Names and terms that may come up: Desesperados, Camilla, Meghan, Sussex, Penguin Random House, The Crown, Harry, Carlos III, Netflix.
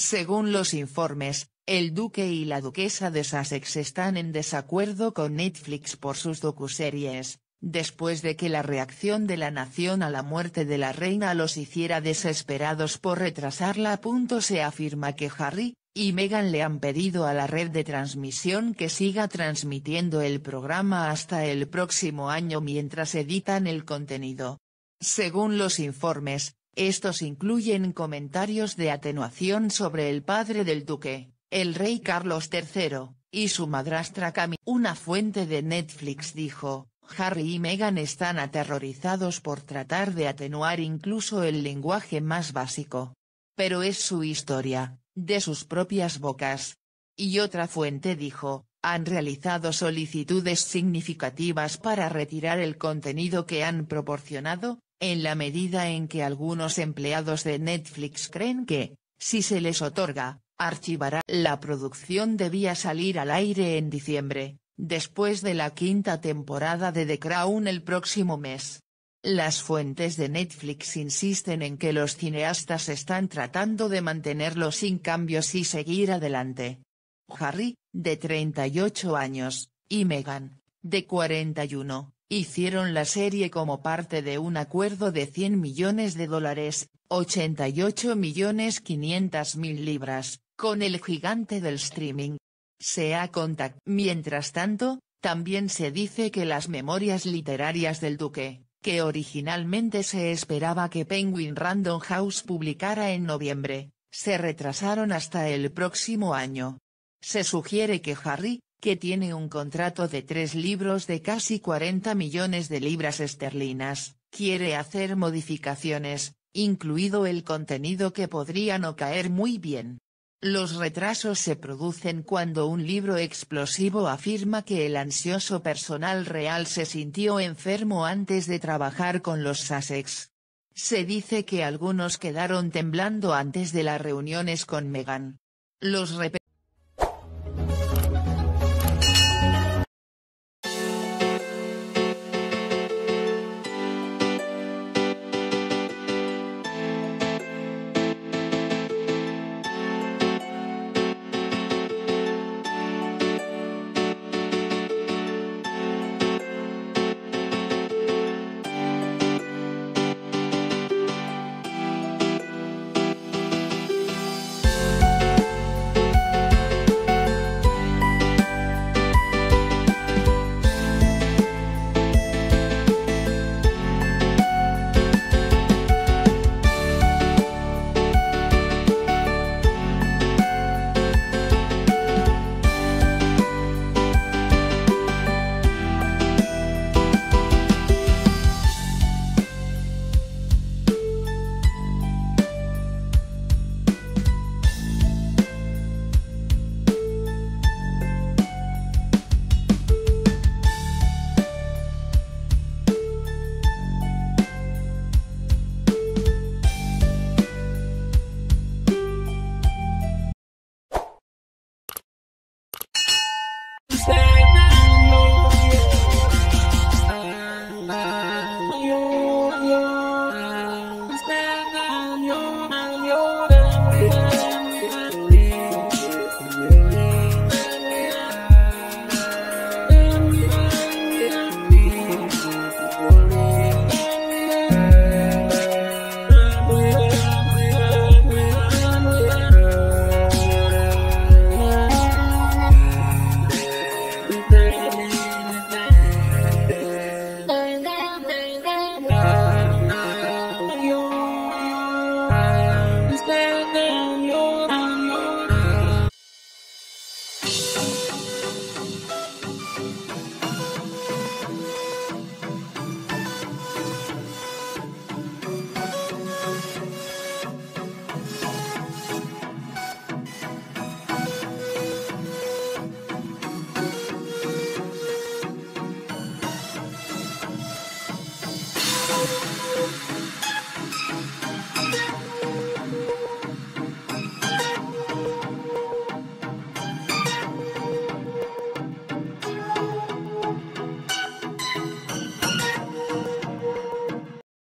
Según los informes, el duque y la duquesa de Sussex están en desacuerdo con Netflix por sus docuseries, después de que la reacción de la nación a la muerte de la reina los hiciera desesperados por retrasarla. Se afirma que Harry y Meghan le han pedido a la red de transmisión que siga transmitiendo el programa hasta el próximo año mientras editan el contenido. Según los informes, estos incluyen comentarios de atenuación sobre el padre del duque, el rey Carlos III, y su madrastra Camilla. Una fuente de Netflix dijo: Harry y Meghan están aterrorizados por tratar de atenuar incluso el lenguaje más básico. Pero es su historia, de sus propias bocas. Y otra fuente dijo: han realizado solicitudes significativas para retirar el contenido que han proporcionado, en la medida en que algunos empleados de Netflix creen que, si se les otorga, archivará. La producción debía salir al aire en diciembre, después de la quinta temporada de The Crown el próximo mes. Las fuentes de Netflix insisten en que los cineastas están tratando de mantenerlo sin cambios y seguir adelante. Harry, de 38 años, y Meghan, de 41, hicieron la serie como parte de un acuerdo de $100 millones, 88.500.000 libras, con el gigante del streaming. Se ha contactado. Mientras tanto, también se dice que las memorias literarias del duque, que originalmente se esperaba que Penguin Random House publicara en noviembre, se retrasaron hasta el próximo año. Se sugiere que Harry, que tiene un contrato de 3 libros de casi £40 millones, quiere hacer modificaciones, incluido el contenido que podría no caer muy bien. Los retrasos se producen cuando un libro explosivo afirma que el ansioso personal real se sintió enfermo antes de trabajar con los Sussex. Se dice que algunos quedaron temblando antes de las reuniones con Meghan. Los